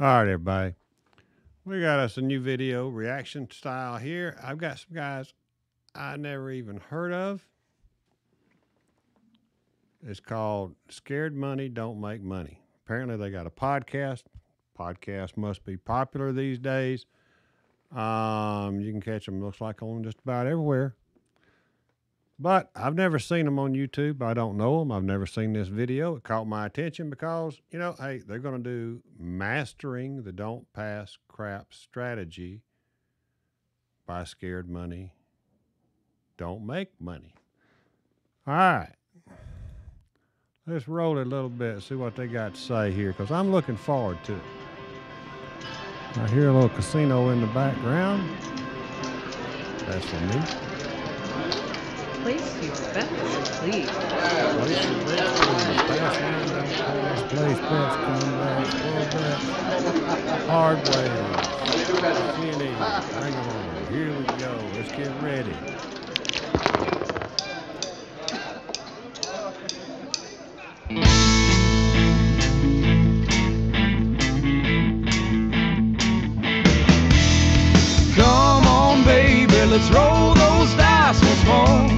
All right, everybody. We got us a new video reaction style here. I've got some guys I never even heard of. It's called Scared Money Don't Make Money. Apparently, they got a podcast. Podcasts must be popular these days. You can catch them, looks like, on just about everywhere. But I've never seen them on YouTube. I don't know them. I've never seen this video. It caught my attention because, you know, hey, they're going to do Mastering the Don't Pass Crap Strategy by Scared Money Don't Make Money. All right. Let's roll it a little bit and see what they got to say here because I'm looking forward to it. I hear a little casino in the background. That's for me. Place your bets, please. Place your bets, please. Place bets, comebacks, full bets, hard ways, silly. Hang on, here we go. Let's get ready. Come on, baby, let's roll those dice once more.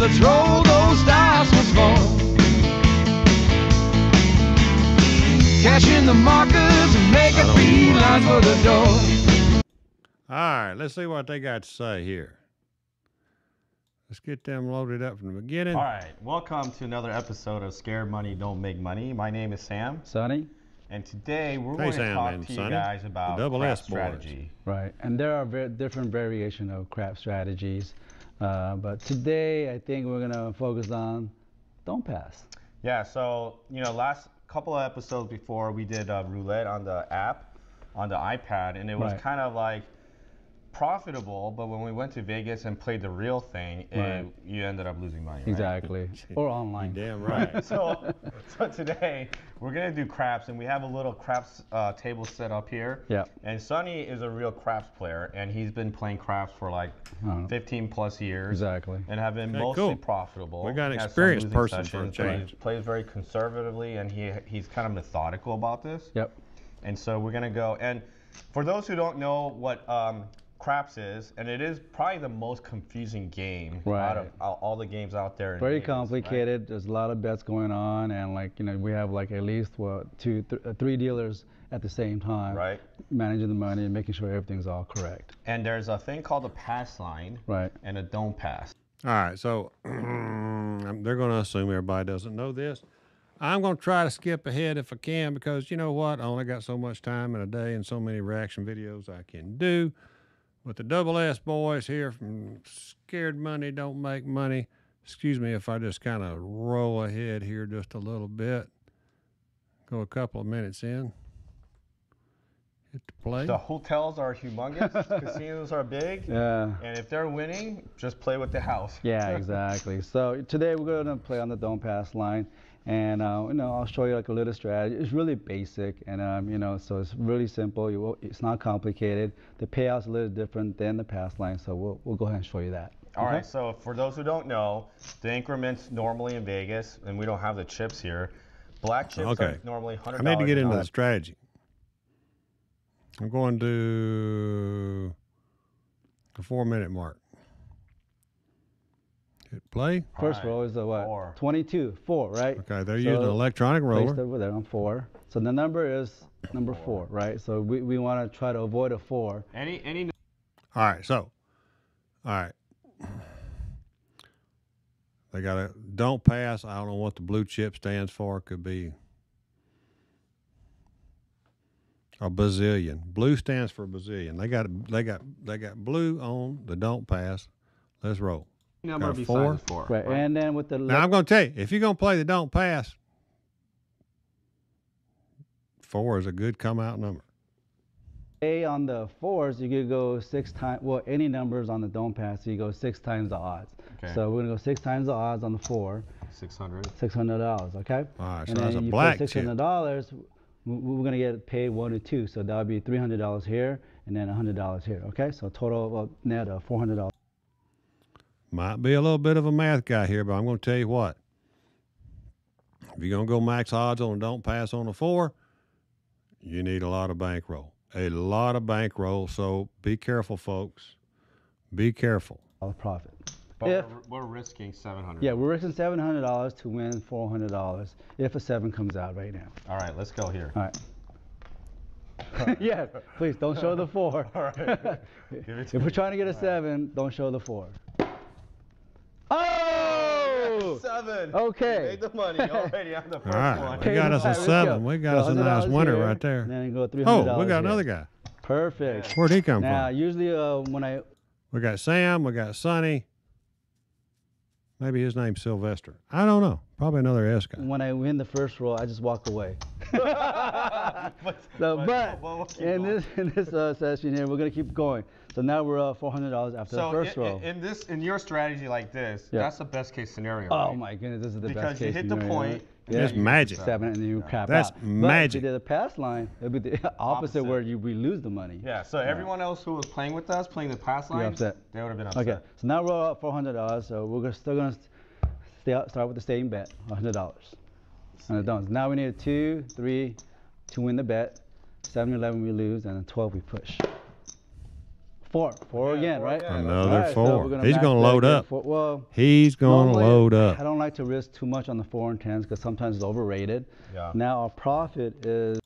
Let's roll those dice once more. Cash in the markers and make a beeline for the door. All right, let's see what they got to say here. Let's get them loaded up from the beginning. All right, welcome to another episode of Scared Money Don't Make Money. My name is Sam. Sonny. And today we're going to talk to you guys about crap strategy. Right, and there are different variations of crap strategies. But today I think we're gonna focus on don't pass. Yeah, so you know, last couple of episodes before we did roulette on the app, on the iPad, and it was kind of like profitable, but when we went to Vegas and played the real thing, you ended up losing money. Right? Exactly, or online. Damn right. so today we're gonna do craps, and we have a little craps table set up here. Yeah. And Sonny is a real craps player, and he's been playing craps for like 15 plus years. Exactly. And have been mostly profitable. We got an experienced person for a change. He plays very conservatively, and he's kind of methodical about this. Yep. And so we're gonna go, and for those who don't know what craps is, and it is probably the most confusing game out of all the games out there. Very complicated. There's a lot of bets going on, and like you know, we have like at least three dealers at the same time, managing the money and making sure everything's all correct. And there's a thing called a pass line, and a don't pass. All right, so they're going to assume everybody doesn't know this. I'm going to try to skip ahead if I can because you know what, I only got so much time in a day and so many reaction videos I can do. But the Double S boys here from Scared Money Don't Make Money. Excuse me if I just kind of roll ahead here just a little bit. Go a couple of minutes in. Hit the play. The hotels are humongous. Casinos are big. Yeah. And if they're winning, just play with the house. Yeah, exactly. So today we're going to play on the don't pass line. And you know, I'll show you like a little strategy. It's really basic, and you know, so it's really simple. It's not complicated. The payout's a little different than the pass line, so we'll go ahead and show you that. All right. So for those who don't know, the increments normally in Vegas, and we don't have the chips here. Black chips are normally $100. I need to get into the strategy. I'm going to the 4-minute mark. Hit play. First roll is a what? Four. 22, four, right? Okay, they're using an electronic roller. Over there on four. So the number is number four, right? So we want to try to avoid a four. Any. All right, so, all right. They got a don't pass. I don't know what the blue chip stands for. It could be a bazillion. Blue stands for bazillion. They got blue on the don't pass. Let's roll. Number besides four. Right. And then with the now I'm going to tell you, if you're going to play the don't pass, four is a good come out number. On the fours, you could go six times. Well, any numbers on the don't pass, you go six times the odds. Okay. So we're going to go six times the odds on the four. $600. Okay. All right. So and that's a black chip. $600. We're going to get paid one or two. So that'll be $300 here, and then $100 here. Okay. So total of net of $400. Might be a little bit of a math guy here, but I'm going to tell you what. If you're going to go max odds on a don't pass on a four, you need a lot of bankroll. A lot of bankroll. So be careful, folks. Be careful. All the profit. But if, we're risking $700. Yeah, we're risking $700 to win $400 if a 7 comes out right now. All right, let's go here. All right. Yeah, please don't show the 4. All right. If we're trying to get a 7, don't show the 4. Oh! 7. Okay. You made the money already on the first one. We got us a 7. We got us a nice winner here, right there. And then go $300. Oh, we got another guy. Perfect. Yeah. Where'd he come from? Usually when I... We got Sam. We got Sonny. Maybe his name's Sylvester. I don't know. Probably another S guy. When I win the first roll, I just walk away. but in this session here, we're gonna keep going. So now we're $400 after the first roll. In your strategy like this, that's the best case scenario. Oh my goodness, this is the best case scenario. Because you hit the point. Yeah, that's magic. 7 and you cap out. That's magic. But if you did a pass line, it would be the opposite where we lose the money. Yeah, so everyone else who was playing with us, playing the pass line, they would have been upset. Okay, so now we're at $400, so we're still going to start with the same bet, $100. Now we need a 2, 3 to win the bet. 7, 11 we lose, and a 12 we push. 4 again, right? Another 4. He's gonna load up. He's gonna load up. I don't like to risk too much on the 4 and 10s because sometimes it's overrated. Yeah. Now our profit is.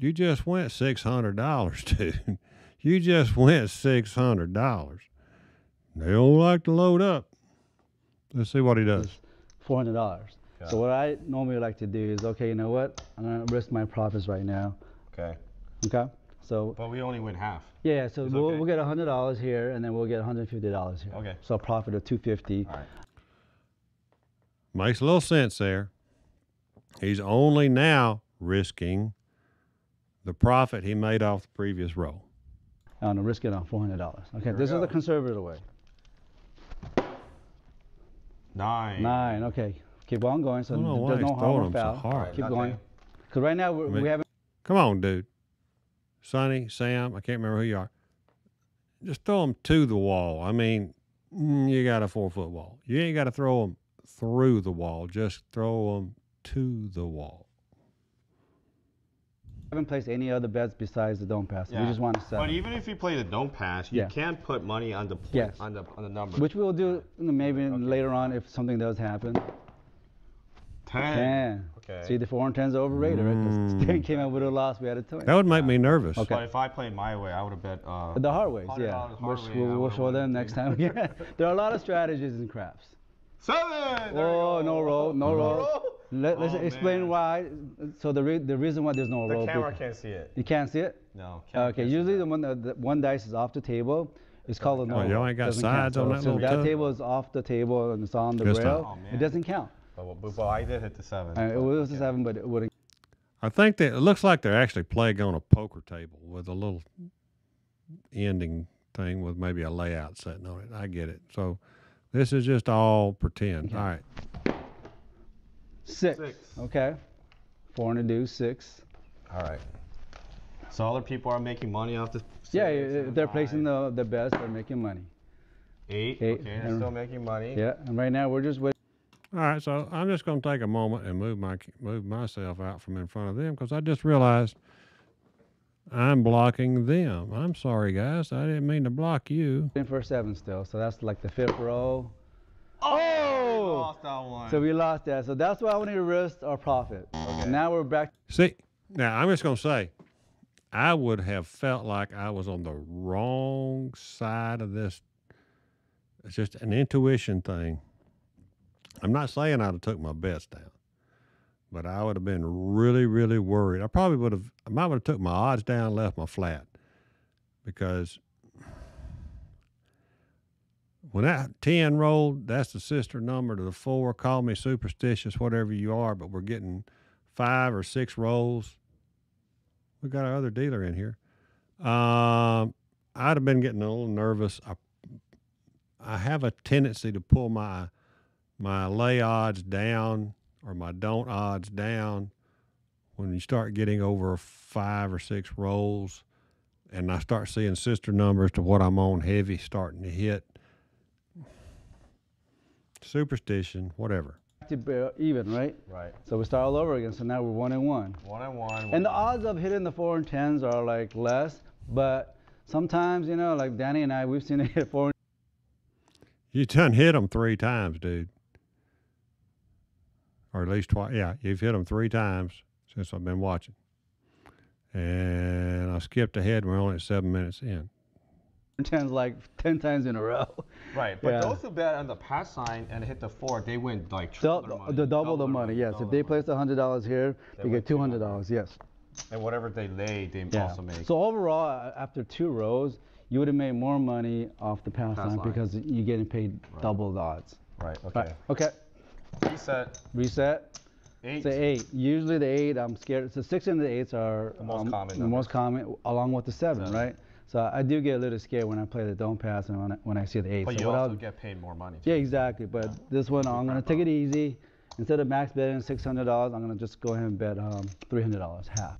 You just went $600, dude. You just went $600. They don't like to load up. Let's see what he does. $400. Yeah. So what I normally like to do is, okay, you know what? I'm gonna risk my profits right now. Okay. Okay. So, but we only win half. Yeah, so we'll get $100 here, and then we'll get $150 here. Okay. So a profit of $250. All right. Makes a little sense there. He's only now risking the profit he made off the previous roll. I'm gonna risk it on $400. Okay, this is the conservative way. 9. 9. Okay, keep on going. So there's no harm or foul. So hard. Keep going. Because right now we haven't. Come on, dude. Sonny, Sam, I can't remember who you are. Just throw them to the wall. I mean, you got a 4-foot wall. You ain't got to throw them through the wall. Just throw them to the wall. I haven't placed any other bets besides the don't pass. Yeah. We just want to sell. But even if you play the don't pass, you can put money on the point, on the number. Which we'll do maybe later on if something does happen. 10. Okay. See, the 4 and 10s are overrated, right? Because 10 came out with a loss, we had a toy. That would make me nervous. Okay. But if I played my way, I would have bet the hard ways, we'll show them next time again. There are a lot of strategies in craps. 7! Oh, no roll, no roll. Let's explain why. So the reason why there's no roll. The camera can't see it. You can't see it? No. Okay, usually the one dice is off the table. It's called a no roll. Y'all ain't got sides on that little table? So that table is off the table and it's on the rail. It doesn't count. Well, I did hit the 7. It was the 7, but it wouldn't. I think that it looks like they're actually playing on a poker table with a little ending thing with maybe a layout sitting on it. I get it. So this is just all pretend. Okay. All right. 6. Okay. 4 and a deuce, 6. All right. So other people are making money off the. Yeah, if they're placing the bets, they're making money. 8. Okay, they're still making money. Yeah, and right now we're just waiting. All right, so I'm just going to take a moment and move myself out from in front of them because I just realized I'm blocking them. I'm sorry, guys. I didn't mean to block you. In for a 7 still, so that's like the 5th row. Oh! We lost that one. So we lost that. So that's why we need to risk our profit. Okay. Now we're back. See, now I'm just going to say, I would have felt like I was on the wrong side of this. It's just an intuition thing. I'm not saying I'd have took my bets down, but I would have been really, really worried. I probably would have, I might have took my odds down and left my flat because when that 10 rolled, that's the sister number to the 4. Call me superstitious, whatever you are, but we're getting 5 or 6 rolls. We've got our other dealer in here. I'd have been getting a little nervous. I have a tendency to pull my lay odds down or my don't odds down when you start getting over 5 or 6 rolls and I start seeing sister numbers to what I'm on heavy starting to hit. Superstition, whatever. to even, right? Right. So we start all over again. So now we're 1 and 1. 1 and 1. And the odds of hitting the 4 and 10s are like less, but sometimes, you know, like Danny and I, we've seen it hit 4. You done hit them 3 times, dude. Or at least twice. Yeah, you've hit them 3 times since I've been watching. And I skipped ahead. We're only at 7 minutes in. 10s like 10 times in a row. Right, but yeah. Those who bet on the pass sign and hit the 4, they win like double the money. Yes, if they place $100 here, they get $200. Yes. And whatever they lay, they also make. So overall, after 2 rows, you would have made more money off the pass line because you're getting paid double the odds. Right. Okay. Right. Okay. Reset. 8. Say 8. Usually the 8, I'm scared. So 6 and the 8s are the most common. The most common, along with the 7, right? So I do get a little scared when I play the don't pass and when I see the 8. But so you also get paid more money. Yeah, exactly. But this one, I'm going to take it easy. Instead of max betting $600, I'm going to just go ahead and bet $300, half.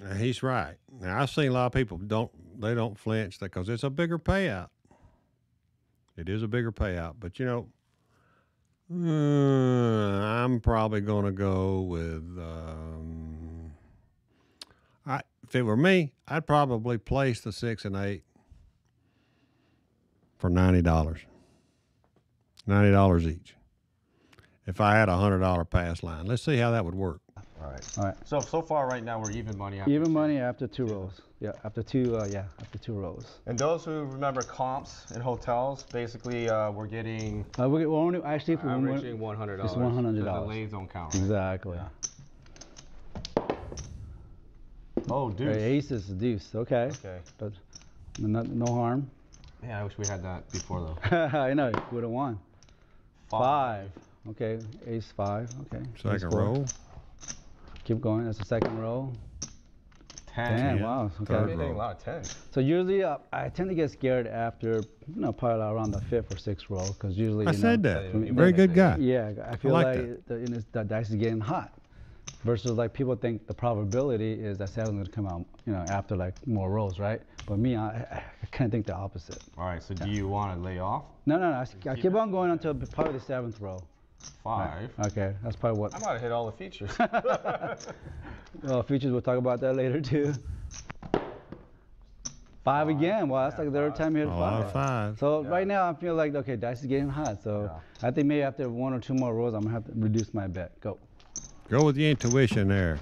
Now, he's right. Now, I've seen a lot of people, they don't flinch because it's a bigger payout. It is a bigger payout. But, you know, I'm probably going to go with... if it were me, I'd probably place the 6 and 8 for $90. $90 each. If I had a $100 pass line. Let's see how that would work. All right. All right. So far right now, we're even money. After even money after 2 rows. Yeah, after 2 rows. And those who remember comps in hotels, basically we're getting... we're only actually... averaging $100. It's $100. The lanes don't count. Right? Exactly. Yeah. Oh, deuce. Right, ace is a deuce. Okay. Okay. But no harm. Man, I wish we had that before, though. I know. You would have won. 5. Okay. Ace 5. Okay. Second roll. Keep going. That's the second roll. 10. Wow. Okay. I've been getting a lot of 10s. So usually I tend to get scared after, you know, probably around the 5th or 6th roll, because usually you know that. Very good guy. Yeah. I feel like the dice is getting hot. Versus, like, people think the probability is that 7's going to come out, you know, after, like, more rolls, right? But me, I kind of think the opposite. All right, so do you want to lay off? No. I keep on going until probably the 7th row. 5. Right. Okay, that's probably what... I might have hit all the features. Well, features, we'll talk about that later, too. 5 again. Well, that's like the third time you hit 5. So right now, I feel like, okay, dice is getting hot. So I think maybe after 1 or 2 more rolls, I'm going to have to reduce my bet. Go. Go with the intuition there.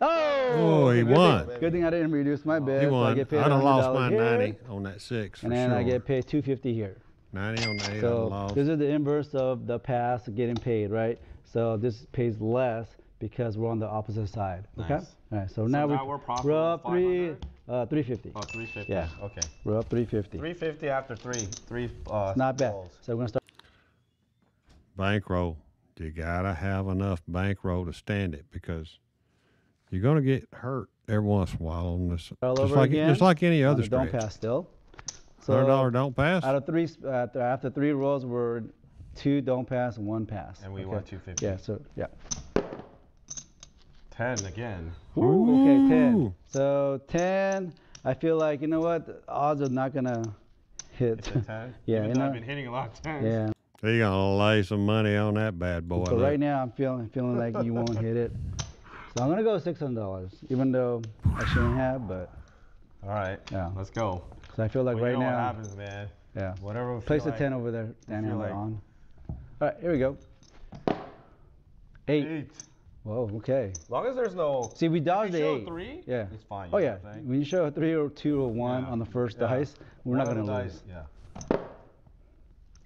Oh, he won. Good thing I didn't reduce my bet. He won. So I lost my 90 on that 6 for sure. And then I get paid $250 here. 90 on the 8, so I lost. This is the inverse of the pass getting paid, right? So this pays less because we're on the opposite side. Okay. Nice. All right. So now we're up 350. Oh, 350. Yeah. Okay. We're up 350. 350 after 3. Not bad. So we're gonna start. Bankroll. You gotta have enough bankroll to stand it because you're gonna get hurt every once in a while on this. Just like any other stretch. Don't pass still. So $100 don't pass. Out of 3, after 3 rolls, were 2 don't pass and 1 pass. And we won $250. Yeah. So yeah. 10 again. Ooh. Okay, 10. So 10. I feel like, you know what, the odds are not gonna hit. It's a 10. Yeah. You know, I've been hitting a lot of 10s. Yeah. So you're going to lay some money on that bad boy. So right now, I'm feeling like you won't hit it. So I'm going to go $600, even though I shouldn't have, but... All right, yeah. Let's go. So I feel like right now... what happens, man. Yeah. Whatever. Place a 10 over there, Daniel, on. All right, here we go. 8. Whoa, okay. As long as there's no... See, we dodged the 8. 3? Yeah. It's fine. Oh, yeah. When you show a 3 or 2 or 1 on the first dice, we're not going to lose. Yeah.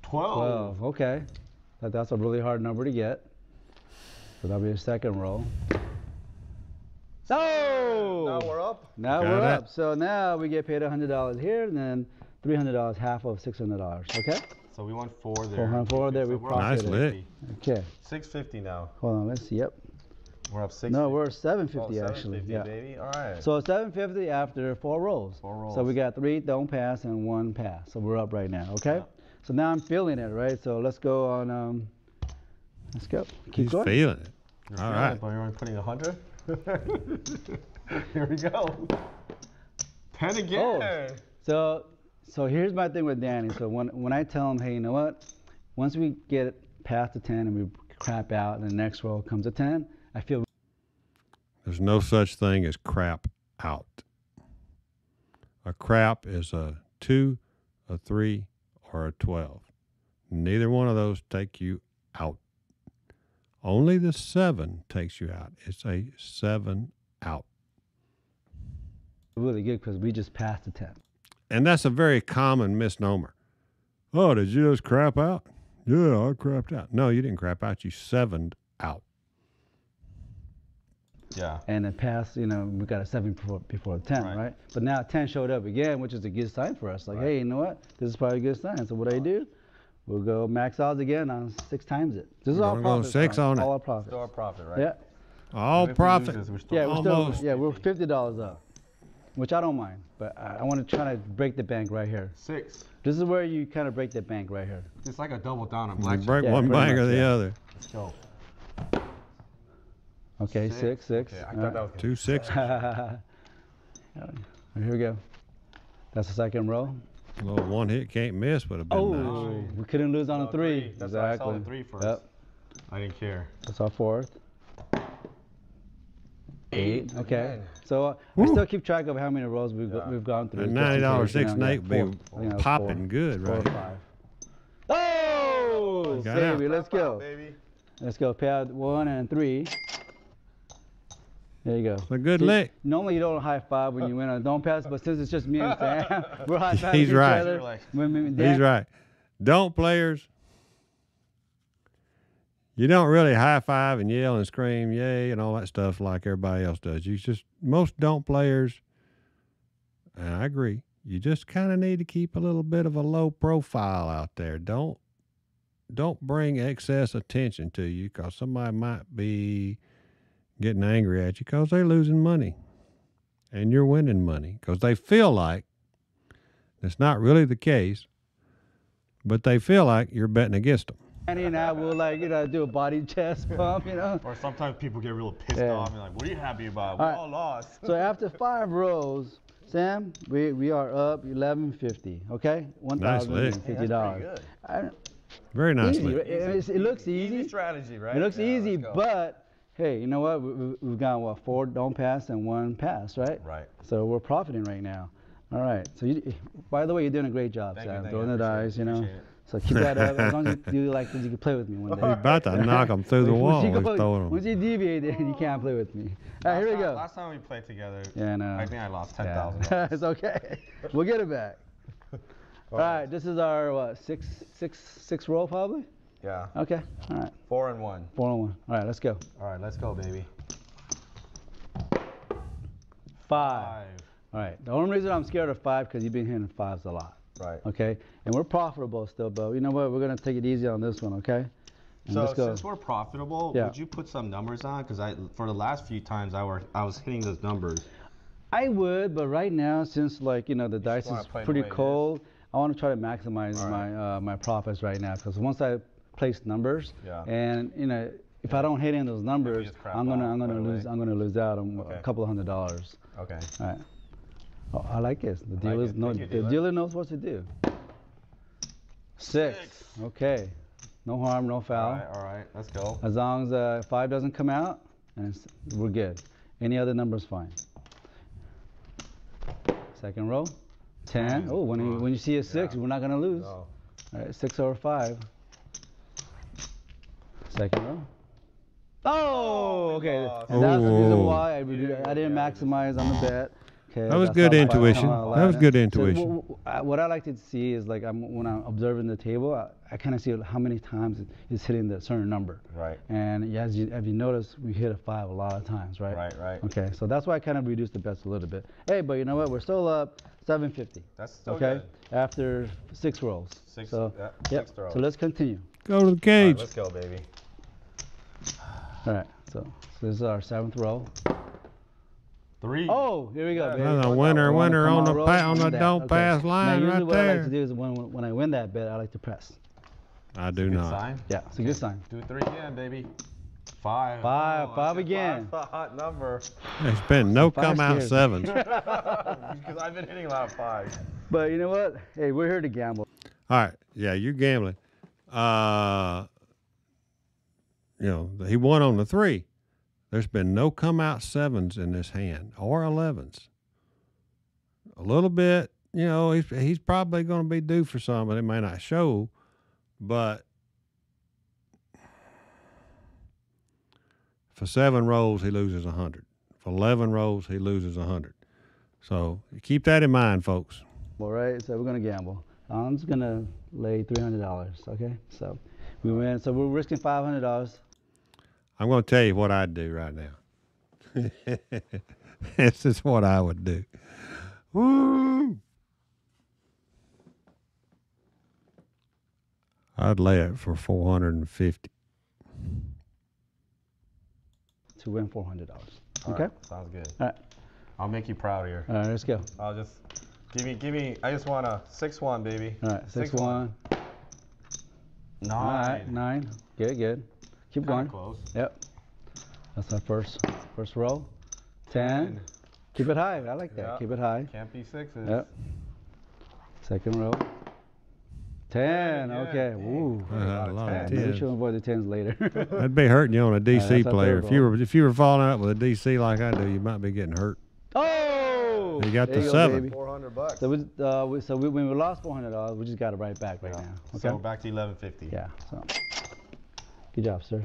12. Okay. That's a really hard number to get. So that'll be the second roll. Oh! Now we're up. Now we're up. So now we get paid $100 here and then $300, half of $600. Okay? So we won 4 there. $400 there. So we profited. Nice lit. Okay. 650 now. Hold on. Let's see. Yep. We're up 650. No, we're 750 actually. 750, yeah. Baby. All right. So 750 after 4 rolls. 4 rolls. So we got 3 don't pass and 1 pass. So we're up right now. Okay? Yeah. So now I'm feeling it, right? So let's go on. Let's go. Keep going. Feeling it. All right. But you're only putting 100. Here we go. 10 again. Oh. So So here's my thing with Danny. So when I tell him, hey, you know what? Once we get past the 10 and we crap out and the next roll comes a 10, I feel... There's no such thing as crap out. A crap is a 2, a 3, or a 12. Neither one of those take you out. Only the 7 takes you out. It's a 7 out. Really good because we just passed the 10. And that's a very common misnomer. Oh, did you just crap out? Yeah, I crapped out. No, you didn't crap out. You 7'd out. Yeah. And it passed, you know, we got a 7 before a 10, right? But now 10 showed up again, which is a good sign for us. Like, hey, you know what? This is probably a good sign. So what do I do? We'll go max odds again on 6 times it. This is all profit. 6 on it. All our profit. Still our profit, right? Yeah. All profit. Yeah, we're $50 up, which I don't mind, but I want to try to break the bank right here. 6. This is where you kind of break the bank right here. It's like a double down on blackjack. Break one bank or the other. Let's go. Okay, 6, 6. Yeah, I thought that was 2 6. Here we go. That's the second row. Well, one hit can't miss would have been nice. We couldn't lose on a 3. That's exactly. I saw the 3 first. Yep. I didn't care. That's our 4th. 8. Okay. So I still keep track of how many rolls we've gone through. $90.68 be popping good, right? 4 or 5. Oh, baby, let's go. Let's go. Pay out 1 and 3. There you go. A good lick. Normally you don't high five when you win a don't pass, but since it's just me and Sam, we're high fiving each other. He's right. Don't players. You don't really high five and yell and scream yay and all that stuff like everybody else does. You just most don't players. And I agree. You just kind of need to keep a little bit of a low profile out there. Don't bring excess attention to you because somebody might be getting angry at you because they're losing money and you're winning money because they feel like, it's not really the case, but they feel like you're betting against them. Danny and I will, like, you know, do a body chest pump, you know. Or sometimes people get real pissed off and like, what are you happy about? We all lost. So after 5 rows, Sam, we are up $1,150, okay? $1,050. Nice lick. Very nice lick. It looks easy. Easy strategy, right? It looks easy, but... Hey, you know what? We've gone, what, 4 don't pass and 1 pass, right? Right. So we're profiting right now. All right. So, by the way, you're doing a great job, Sam. Throwing the dice, you know. So keep that up. As long as you like, you can play with me one day. You're about to knock them through the wall. Once you deviate, you can't play with me. All right, here we go. Last time we played together, I think I lost $10,000. It's okay. We'll get it back. All right. This is our, what, sixth roll probably? Yeah. Okay. All right. 4 and 1. 4 and 1. All right, let's go. All right, let's go, baby. 5. All right. The only reason I'm scared of 5 because you've been hitting 5s a lot. Right. Okay. And we're profitable still, but you know what? We're gonna take it easy on this one, okay? And so since we're profitable, would you put some numbers on? Because for the last few times I was hitting those numbers. I would, but right now, since like the dice is pretty cold, I want to try to maximize my profits right now because once I place numbers and if I don't hit in those numbers, I'm gonna lose out on a couple of $100. Okay. All right. Oh, I like this. The dealer knows what to do. 6. Okay. No harm, no foul. All right. Let's go. As long as 5 doesn't come out, and we're good. Any other number's fine. Second row. 10. Oh, when you see a 6, we're not gonna lose. No. All right, 6 or 5. Second row. Oh, okay. And that's the reason why I didn't maximize on the bet. Okay, that was good intuition. That was good intuition. So, what I like to see is like when I'm observing the table, I kind of see how many times it's hitting the certain number. Right. And as you notice, we hit a 5 a lot of times, right? Right. Okay, so that's why I kind of reduced the bets a little bit. Hey, but you know what? We're still up. 750. That's still good. After 6 rolls. 6. So, yep. 6 throws. So let's continue. Go to the cage. Right, let's go, baby. All right. So this is our 7th roll. 3. Oh, here we go, baby. That's a winner on the don't pass line right there. Now, usually what I like to do is when I win that bet, I like to press. I do not. Sign. Yeah, it's a good sign. Do 3 again, baby. 5. 5. Oh, 5 again. 5's a hot number. There's been no come out 7s. Because I've been hitting a lot of 5s. But you know what? Hey, we're here to gamble. All right. Yeah, you're gambling. You know, he won on the 3. There's been no come out 7s in this hand or 11s. A little bit, you know, he's probably going to be due for some, but it may not show. But for 7 rolls, he loses 100. For 11 rolls, he loses 100. So keep that in mind, folks. All right, so we're going to gamble. I'm just going to lay $300, okay? So we win. So we're risking $500. I'm going to tell you what I'd do right now. This is what I would do. Woo! I'd lay it for $450. To win $400. Okay. Right, sounds good. All right. I'll make you proud here. All right, let's go. I'll just give me. I just want a 6-1, baby. All right, 6-1. 9. All right, 9. Good. Keep going. Close. Yep. That's our first roll. 10. Keep it high. I like that. Yep. Keep it high. Can't be 6s. Yep. Second roll. 10. Yeah, okay. Yeah. Ooh. A lot of 10s. We should avoid the 10s later. That'd be hurting you on a DC player. If you were falling out with a DC like I do, you might be getting hurt. Oh! You got there the 7. $400. So when we lost $400, we just got it right back now. Okay? So back to $1,150. Yeah. So. Good job, sir.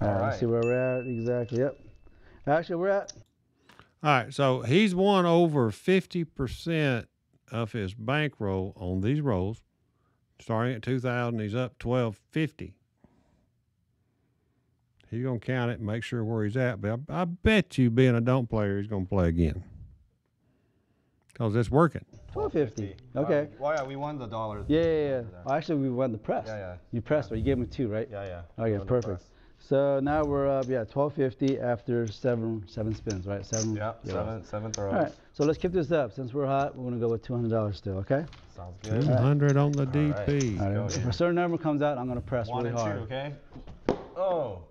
All right. Let's see where we're at exactly. Yep. Actually, we're at. All right. So he's won over 50% of his bankroll on these rolls. Starting at 2,000, he's up 1,250. He's gonna count it and make sure where he's at. But I bet you, being a don't player, he's gonna play again. Cause it's working. 1250. Okay. Well, yeah, we won the dollars. Yeah. Well, actually, we won the press. Yeah. You pressed, but you gave him 2, right? Yeah. Okay, perfect. So now we're up, 1250 after seven spins, right? 7. Yep, yeah, 7 throws. All right, so let's keep this up. Since we're hot, we're gonna go with $200 still, okay? Sounds good. 200 on the DP. All right. All right. If a certain number comes out, I'm gonna press really hard. 1 and 2, okay? Oh,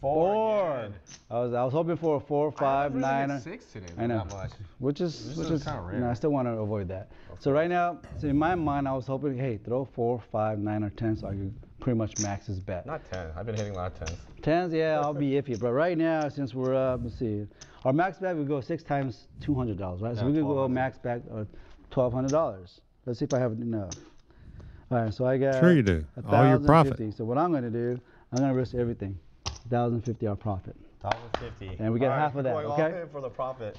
4. Again. I was hoping for a 4, 5, 9. 6 today. I know. Not much. Which is kind of rare. You know, I still want to avoid that. Okay. So right now, in my mind, I was hoping, hey, throw 4, 5, 9, or 10, so I could pretty much max his bet. Not 10. I've been hitting a lot of 10s. 10s, yeah, I'll be iffy. But right now, since we're up, let's see, our max bet would go 6 times $200, right? So we could go max bet $1,200. Let's see if I have enough. All right, so I got. Sure you do. All your profit. So what I'm going to do, I'm going to risk everything. $1,050 our profit. 1,050. And we get half of that, okay? For the profit.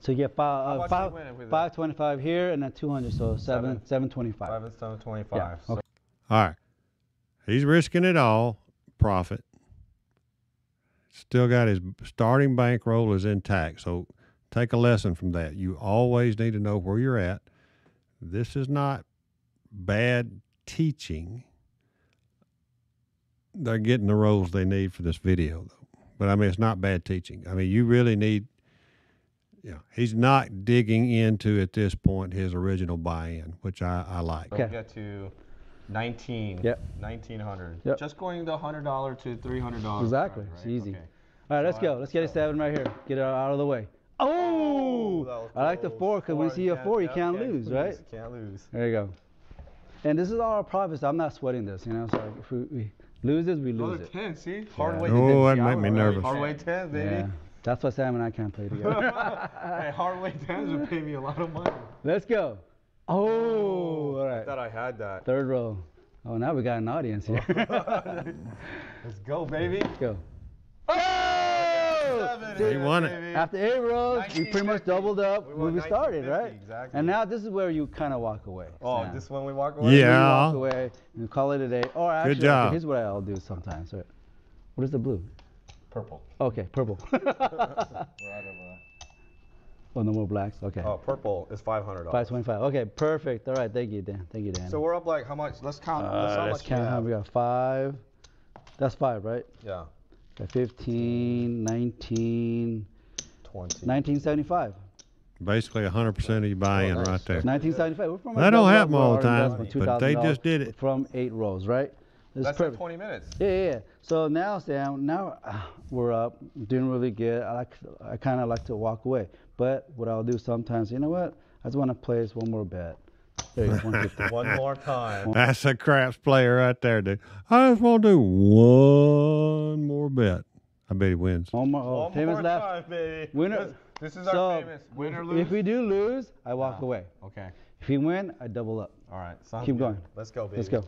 So you get 525 here and then 200, so 725. 725. Yeah. Okay. All right. He's risking it all, profit. Still got his starting bankroll is intact. So take a lesson from that. You always need to know where you're at. This is not bad teaching. They're getting the roles they need for this video, though. But I mean, it's not bad teaching. I mean, you really need, he's not digging into at this point his original buy-in, which I like. Okay. We get to 19. Yep. 1,900. Yep. Just going the $100 to $300. Exactly. Right? It's easy. Okay. All right, let's go. Let's get a 7 right here. Get it out of the way. Oh! I like the 4 because when you see a 4, you can't lose, right? You can't lose. There you go. And this is all our profits. I'm not sweating this, So if we loses, we lose it. 10, see? Hard way. Oh, that made me nervous. Hard way 10, baby. Yeah. That's why Sam and I can't play together. Hey, hard way 10s would pay me a lot of money. Let's go. Oh, all right. I thought I had that. Third roll. Oh, now we got an audience here. Let's go, baby. Let's go. Oh! He won it. After 8 rolls, we pretty much doubled up when we started, right? Exactly. And now this is where you kind of walk away. Oh, Sam. This one we walk away? Yeah. We walk away and call it a day. Or actually, good job. Here's what I'll do sometimes. Right? What is the blue? Purple. Okay, purple. Oh, no more blacks? Okay. Oh, purple is $500. $525. Okay, perfect. All right, thank you, Dan. Thank you, Dan. So we're up like how much? Let's count. Let's count how much we got. 5. That's 5, right? Yeah. Got 15, 19, 20. 1975. Basically 100% of your buy-in right there. 1975. That don't happen all the time, but they just did it. From 8 rolls, right? That's like 20 minutes. Yeah. So now, Sam, we're up, doing really good. I kind of like to walk away. But what I'll do sometimes, you know what? I just want to place one more bet. There's 150. One more time. That's a craps player right there, dude. I just want to do one more bet. I bet he wins. One more time, baby. Winner. This is our famous winner lose. If we do lose, I walk away. Okay. If we win, I double up. All right. Keep going. Let's go, baby. Let's go.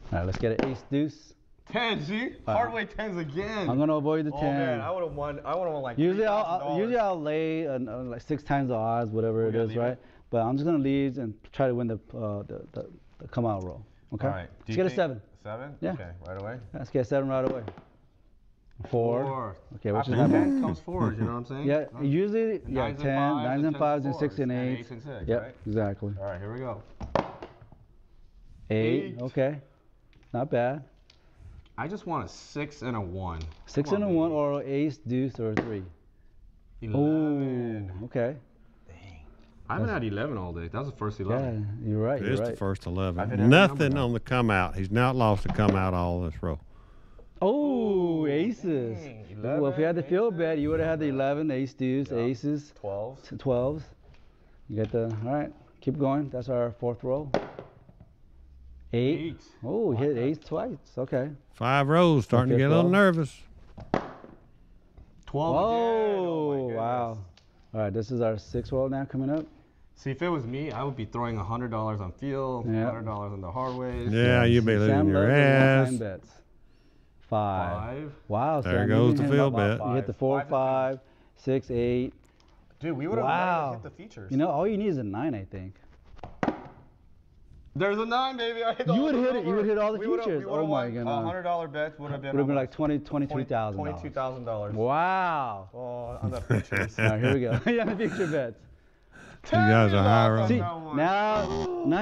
All right, let's get an ace deuce. 10, see? Hardway 10s again. I'm going to avoid the 10. Oh, man, I would have won. I would have won like usually I'll lay like 6 times the odds, whatever it is, right? But I'm just going to leave and try to win the come out roll. Okay? All right. Let's get a 7. 7? Yeah. Okay, right away? Let's get a 7 right away. 4. Okay, what's happening? 10 comes forward, you know what I'm saying? Yeah, usually 10, 9s and 5s and 6 and 8s. 8s and 6, yep, right? Exactly. All right, here we go. 8. Okay. Not bad. I just want a 6 and a 1. 6 and a 1 or ace, deuce, or a 3. 11. Ooh, okay. Dang. I've been at 11 all day. That was the first 11. Yeah, you're right. It is the first 11. Nothing on the come out. He's not lost to come out all this row. Oh, aces. 11, well, if you had the field bet, you would have had the 11, ace, deuce, aces. 12s. 12s. You got the, all right, keep going. That's our 4th row. 8. Oh, hit 8 twice. Okay. 5 rows, starting to get a little nervous. 12. Oh, wow. All right, this is our 6th roll now coming up. See, if it was me, I would be throwing $100 on field, $100 on the hard ways. Yeah, you'd be losing your ass. 5. Wow. There goes the field bet. You hit the 4, 5, 6, 8. Dude, we would have hit the features. You know, all you need is a 9, I think. There's a 9, baby. I hit all You would hit all the features. Oh, my God. $100 bets would have been like $22,000. $22,000. Wow. Oh, on the features. All right, here we go. Yeah, the feature bets. You guys are high right now.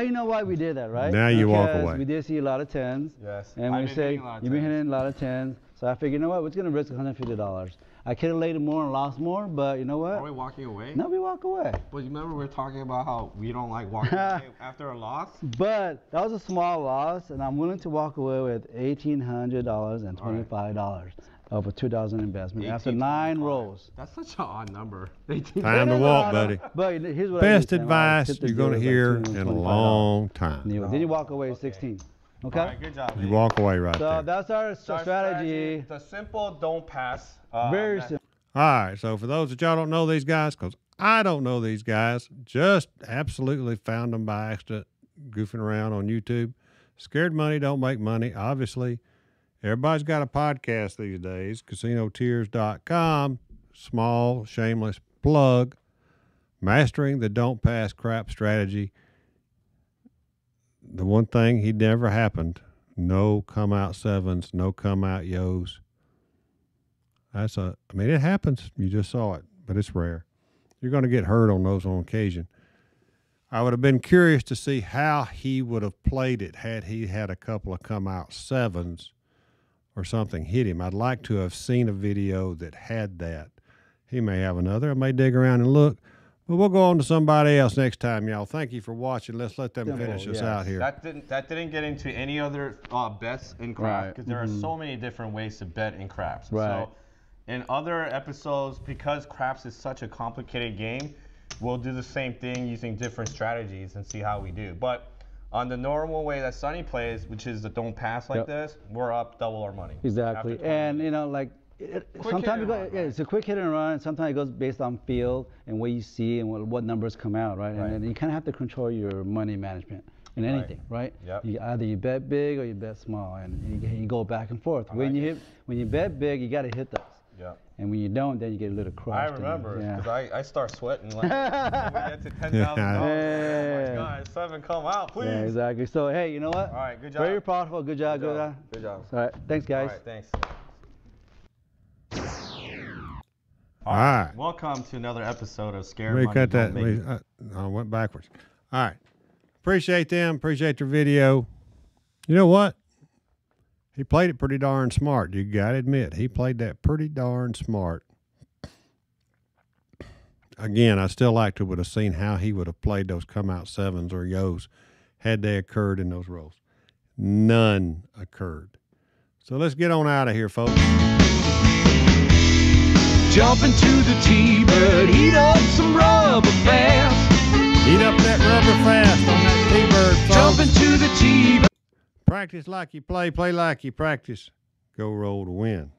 You know why we did that, right? Now you walk away. We did see a lot of 10s. Yes. And we say, you've been hitting a lot of 10s. So I figured, you know what? We're going to risk $150. I could have laid more and lost more, but you know what? Are we walking away? No, we walk away. Well, you remember we were talking about how we don't like walking away after a loss? But that was a small loss, and I'm willing to walk away with $1,825 of a $2,000 investment after 9 rolls. That's such an odd number. Time to walk, buddy. But here's what best advice you're going to hear in a long time. Did you walk away 16? Okay. All right, good job. You walk away right there. So that's our strategy. The simple don't pass. Very simple. All right. So for those that y'all don't know these guys, because I don't know these guys, just absolutely found them by accident, goofing around on YouTube. Scared Money Don't Make Money. Obviously, everybody's got a podcast these days. Casinotears.com. Small, shameless plug. Mastering the don't pass crap strategy. The one thing he never happened, no come out 7s, no come out yos. That's a, I mean, it happens. You just saw it, but it's rare. You're going to get hurt on those on occasion. I would have been curious to see how he would have played it had he had a couple of come out 7s or something hit him. I'd like to have seen a video that had that. He may have another. I may dig around and look. But we'll go on to somebody else next time, y'all. Thank you for watching. Let's let them finish us out here. That didn't get into any other bets in craps because there are so many different ways to bet in craps. Right. So in other episodes, because craps is such a complicated game, we'll do the same thing using different strategies and see how we do. But on the normal way that Sonny plays, which is the don't pass like this, we're up double our money. Exactly. And you know, like. Sometimes it's a quick hit and run, and sometimes it goes based on field and what you see and what numbers come out, right? And then you kind of have to control your money management in anything, right? Either you bet big or you bet small, and you go back and forth. When you bet big, you got to hit those. And when you don't, then you get a little crushed. I remember, because I start sweating like, when we get to $10,000. Yeah. Oh, my God, 7 come out, please. Yeah, exactly. So, hey, you know what? All right, good job. Very profitable. Good job, good job. Good job. All right, thanks, guys. All right, thanks. All right. Welcome to another episode of Scared Money Don't Make Money. I went backwards. All right. Appreciate them. Appreciate their video. You know what? He played it pretty darn smart. You got to admit, he played that pretty darn smart. Again, I still like to would have seen how he would have played those come out 7s or yos had they occurred in those rolls. None occurred. So let's get on out of here, folks. jumping to the T-Bird, heat up some rubber fast. Heat up that rubber fast on that T-Bird, folks. Jumping to the T-Bird. Practice like you play, play like you practice. Go roll to win.